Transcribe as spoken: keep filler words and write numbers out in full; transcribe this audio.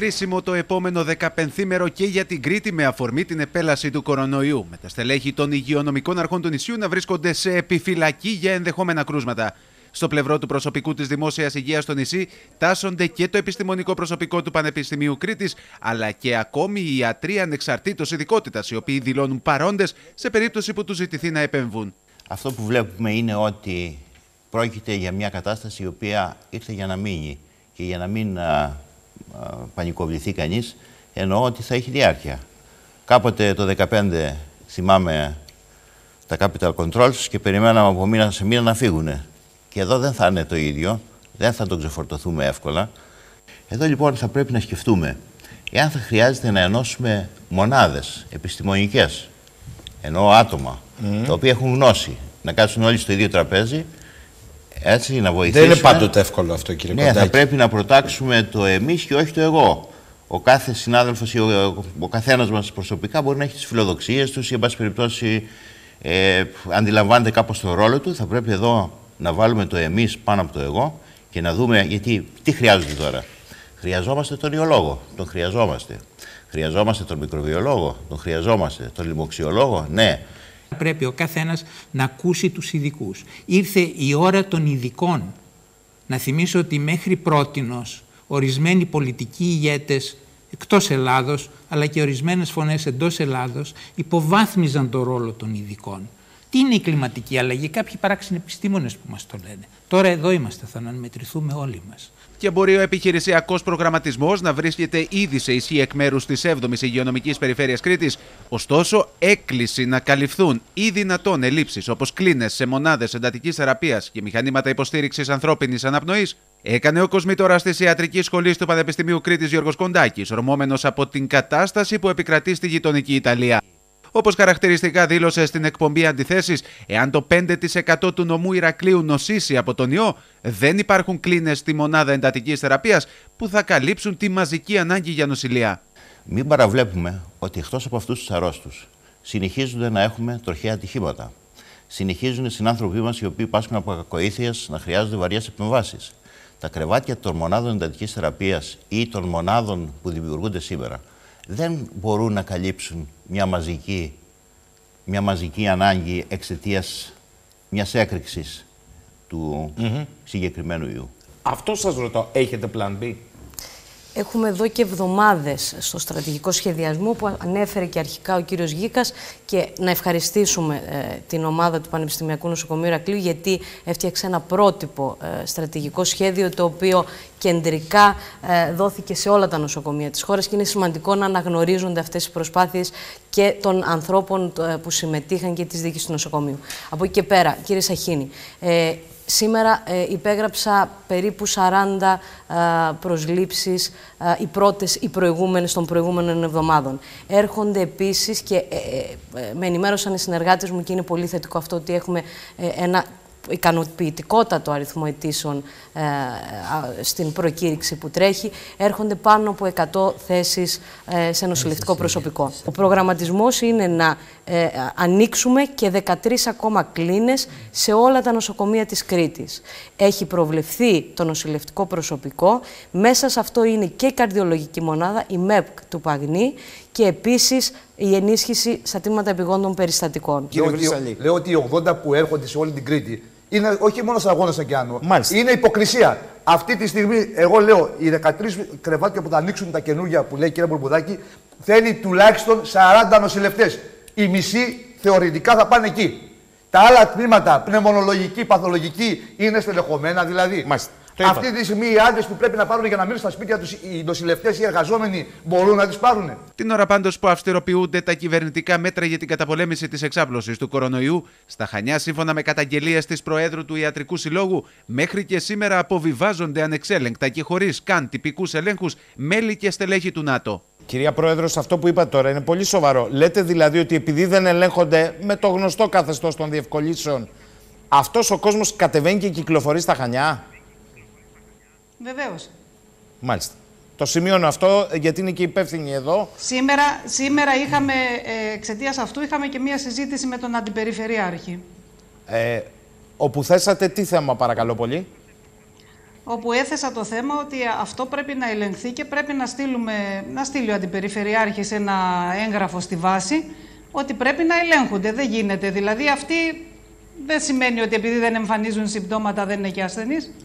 κρίσιμο το επόμενο δεκαπενθήμερο και για την Κρήτη με αφορμή την επέλαση του κορονοϊού, με τα στελέχη των υγειονομικών αρχών του νησιού να βρίσκονται σε επιφυλακή για ενδεχόμενα κρούσματα. Στο πλευρό του προσωπικού της Δημόσιας Υγείας στο νησί τάσσονται και το επιστημονικό προσωπικό του Πανεπιστημίου Κρήτης, αλλά και ακόμη οι ιατροί ανεξαρτήτως ειδικότητας, οι οποίοι δηλώνουν παρόντες σε περίπτωση που τους ζητηθεί να επεμβούν. Αυτό που βλέπουμε είναι ότι πρόκειται για μια κατάσταση η οποία ήρθε για να μείνει και για να μην α, α, πανικοβληθεί κανείς, εννοώ ότι θα έχει διάρκεια. Κάποτε το δεκαπέντε θυμάμαι τα capital controls και περιμέναμε από μήνα σε μήνα να φύγουνε. Και εδώ δεν θα είναι το ίδιο, δεν θα τον ξεφορτωθούμε εύκολα. Εδώ λοιπόν θα πρέπει να σκεφτούμε εάν θα χρειάζεται να ενώσουμε μονάδες επιστημονικές, εννοώ άτομα, mm. τα οποία έχουν γνώση, να κάτσουν όλοι στο ίδιο τραπέζι, έτσι να βοηθήσουμε. Δεν είναι πάντοτε εύκολο αυτό, κύριε Κοντάκη. Ναι, θα πρέπει να προτάξουμε το εμείς και όχι το εγώ. Ο κάθε συνάδελφος ή ο, ο καθένας μας προσωπικά μπορεί να έχει τις φιλοδοξίες του ή, εν πάση περιπτώσει, ε, αντιλαμβάνεται κάπως το ρόλο του. Θα πρέπει εδώ να βάλουμε το εμείς πάνω από το εγώ και να δούμε γιατί, τι χρειάζονται τώρα. Χρειαζόμαστε τον ιολόγο, τον χρειαζόμαστε. Χρειαζόμαστε τον μικροβιολόγο, τον χρειαζόμαστε. Τον λιμοξιολόγο, ναι. Πρέπει ο καθένας να ακούσει τους ειδικούς. Ήρθε η ώρα των ειδικών. Να θυμίσω ότι μέχρι πρότινος ορισμένοι πολιτικοί ηγέτες εκτός Ελλάδος, αλλά και ορισμένες φωνές εντός Ελλάδος, υποβάθμιζαν τον ρόλο των ειδικών. Τι είναι η κλιματική αλλαγή, κάποιοι παράξενοι επιστήμονες που μας το λένε. Τώρα εδώ είμαστε, θα αναμετρηθούμε όλοι μας. Και μπορεί ο επιχειρησιακός προγραμματισμός να βρίσκεται ήδη σε ισχύ εκ μέρους της έβδομης Υγειονομικής Περιφέρειας Κρήτης. Ωστόσο, έκκληση να καλυφθούν ή δυνατόν ελλείψεις όπως κλίνες σε μονάδες εντατικής θεραπείας και μηχανήματα υποστήριξης ανθρώπινης αναπνοής έκανε ο κοσμήτωρας της Ιατρικής Σχολής του Πανεπιστημίου Κρήτης Γιώργος Κοντάκης, ορμόμενος από την κατάσταση που επικρατεί στη γειτονική Ιταλία. Όπως χαρακτηριστικά δήλωσε στην εκπομπή Αντιθέσεις, εάν το πέντε τοις εκατό του νομού Ηρακλείου νοσήσει από τον ιό, δεν υπάρχουν κλίνες στη μονάδα εντατικής θεραπείας που θα καλύψουν τη μαζική ανάγκη για νοσηλεία. Μην παραβλέπουμε ότι εκτός από αυτούς τους αρρώστους συνεχίζονται να έχουμε τροχαία ατυχήματα. Συνεχίζουν οι συνάνθρωποι μας οι οποίοι πάσχουν από κακοήθειες να χρειάζονται βαριές επεμβάσεις. Τα κρεβάτια των μονάδων εντατικής θεραπείας ή των μονάδων που δημιουργούνται σήμερα δεν μπορούν να καλύψουν μια μαζική, μια μαζική ανάγκη εξαιτίας μιας έκρηξης του mm-hmm. συγκεκριμένου ιού. Αυτό σας ρωτώ, έχετε πλάν B? Έχουμε εδώ και εβδομάδες στο στρατηγικό σχεδιασμό που ανέφερε και αρχικά ο κύριος Γίκας, και να ευχαριστήσουμε ε, την ομάδα του Πανεπιστημιακού Νοσοκομείου Ηρακλείου, γιατί έφτιαξε ένα πρότυπο ε, στρατηγικό σχέδιο το οποίο κεντρικά ε, δόθηκε σε όλα τα νοσοκομεία της χώρας και είναι σημαντικό να αναγνωρίζονται αυτές οι προσπάθειες και των ανθρώπων ε, που συμμετείχαν και της διοίκησης του νοσοκομείου. Από εκεί και πέρα, κύριε Σαχίνη, ε, σήμερα ε, υπέγραψα περίπου σαράντα ε, προσλήψεις ε, οι πρώτες, οι προηγούμενες των προηγούμενων εβδομάδων. Έρχονται επίσης και ε, ε, με ενημέρωσαν οι συνεργάτες μου, και είναι πολύ θετικό αυτό, ότι έχουμε ε, ένα ικανοποιητικότατο αριθμό αιτήσεων ε, στην προκήρυξη που τρέχει. Έρχονται πάνω από εκατό θέσεις ε, σε νοσηλευτικό προσωπικό. Ο προγραμματισμός είναι να ε, ανοίξουμε και δεκατρείς ακόμα κλίνες σε όλα τα νοσοκομεία της Κρήτης. Έχει προβλεφθεί το νοσηλευτικό προσωπικό. Μέσα σε αυτό είναι και η καρδιολογική μονάδα, η ΜΕΠΚ του Παγνή, και επίσης η ενίσχυση στα τμήματα επιγόντων περιστατικών. Λέω ότι, λέω ότι οι ογδόντα που έρχονται σε όλη την Κρήτη είναι όχι μόνο στα αγώνα ωκεάνου. Είναι υποκρισία. Αυτή τη στιγμή, εγώ λέω, οι δεκατρείς κρεβάτια που θα ανοίξουν τα καινούργια που λέει η κυρία Μπουρμπουδάκη, θέλει τουλάχιστον σαράντα νοσηλευτές. Οι μισοί θεωρητικά θα πάνε εκεί. Τα άλλα τμήματα, πνευμονολογική, παθολογική, είναι στελεχωμένα δηλαδή. Μάλιστα. Αυτή τη στιγμή οι άντρες που πρέπει να πάρουν για να μείνουν στα σπίτια τους, οι νοσηλευτές, οι εργαζόμενοι, μπορούν να τις πάρουν. Την ώρα πάντως που αυστηροποιούνται τα κυβερνητικά μέτρα για την καταπολέμηση της εξάπλωσης του κορονοϊού, στα Χανιά, σύμφωνα με καταγγελίες της Προέδρου του Ιατρικού Συλλόγου, μέχρι και σήμερα αποβιβάζονται ανεξέλεγκτα και χωρίς καν τυπικούς ελέγχους μέλη και στελέχη του ΝΑΤΟ. Κυρία Πρόεδρος, αυτό που είπα τώρα είναι πολύ σοβαρό. Λέτε δηλαδή ότι επειδή δεν ελέγχονται με το γνωστό καθεστώς των διευκολύσεων, αυτός ο κόσμος κατεβαίνει και κυκλοφορεί στα Χανιά? Βεβαίως. Μάλιστα. Το σημειώνω αυτό, γιατί είναι και υπεύθυνοι εδώ. Σήμερα, σήμερα είχαμε, εξαιτίας αυτού, είχαμε και μία συζήτηση με τον Αντιπεριφερειάρχη. Ε, όπου θέσατε τι θέμα, παρακαλώ πολύ? όπου έθεσα το θέμα ότι αυτό πρέπει να ελεγχθεί και πρέπει να, στείλουμε, να στείλει ο Αντιπεριφερειάρχης ένα έγγραφο στη βάση ότι πρέπει να ελέγχονται, δεν γίνεται. Δηλαδή αυτοί δεν σημαίνει ότι επειδή δεν εμφανίζουν συμπτώματα δεν είναι και ασθενείς.